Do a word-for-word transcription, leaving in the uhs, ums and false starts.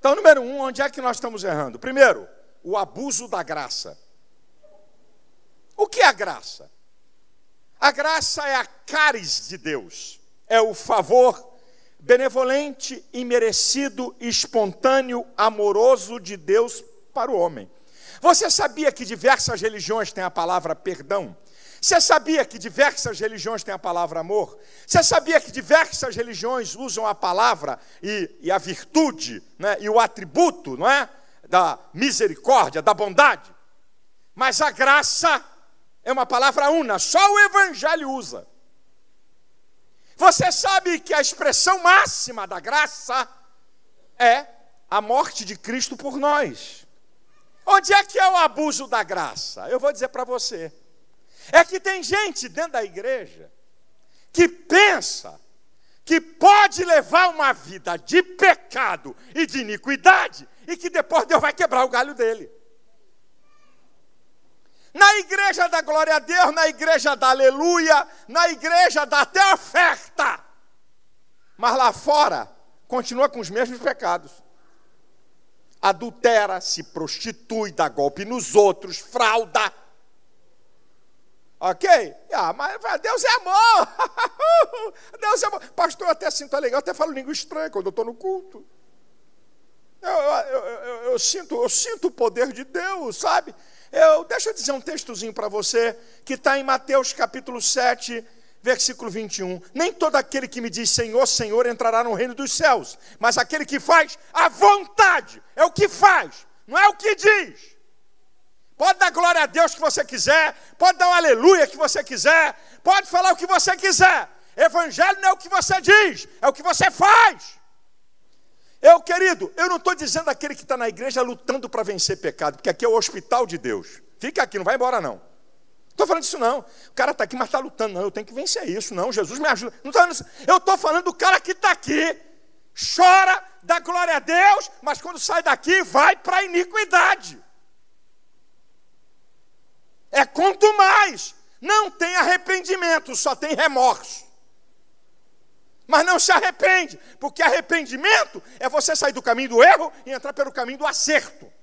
Então, número um, onde é que nós estamos errando? Primeiro, o abuso da graça. O que é a graça? A graça é a cáris de Deus. É o favor benevolente, imerecido, espontâneo, amoroso de Deus para o homem. Você sabia que diversas religiões têm a palavra perdão? Você sabia que diversas religiões têm a palavra amor? Você sabia que diversas religiões usam a palavra e, e a virtude, né, e o atributo, não é, da misericórdia, da bondade? Mas a graça é uma palavra una, só o Evangelho usa. Você sabe que a expressão máxima da graça é a morte de Cristo por nós. Onde é que é o abuso da graça? Eu vou dizer para você. É que tem gente dentro da igreja que pensa que pode levar uma vida de pecado e de iniquidade e que depois Deus vai quebrar o galho dele. Na igreja da glória a Deus, na igreja da aleluia, na igreja da até oferta. Mas lá fora, continua com os mesmos pecados. Adultera, se prostitui, dá golpe nos outros, frauda. Ok? Ah, mas Deus é amor. Deus é amor. Pastor, eu até sinto legal, eu até falo língua estranha quando eu estou no culto. Eu, eu, eu, eu, sinto, eu sinto o poder de Deus, sabe? Eu, deixa eu dizer um textozinho para você, que está em Mateus capítulo sete, versículo vinte e um. Nem todo aquele que me diz Senhor, Senhor, entrará no reino dos céus, mas aquele que faz a vontade, é o que faz, não é o que diz. Pode dar glória a Deus que você quiser, pode dar um aleluia que você quiser, pode falar o que você quiser. Evangelho não é o que você diz, é o que você faz. Eu, querido, eu não estou dizendo aquele que está na igreja lutando para vencer pecado, porque aqui é o hospital de Deus. Fica aqui, não vai embora não. Não estou falando disso não. O cara está aqui, mas está lutando. Não, eu tenho que vencer isso. Não, Jesus me ajuda. Não tô falando isso. Eu estou falando do cara que está aqui, chora, dá glória a Deus, mas quando sai daqui, vai para a iniquidade. É quanto mais, não tem arrependimento, só tem remorso. Mas não se arrepende, porque arrependimento é você sair do caminho do erro e entrar pelo caminho do acerto.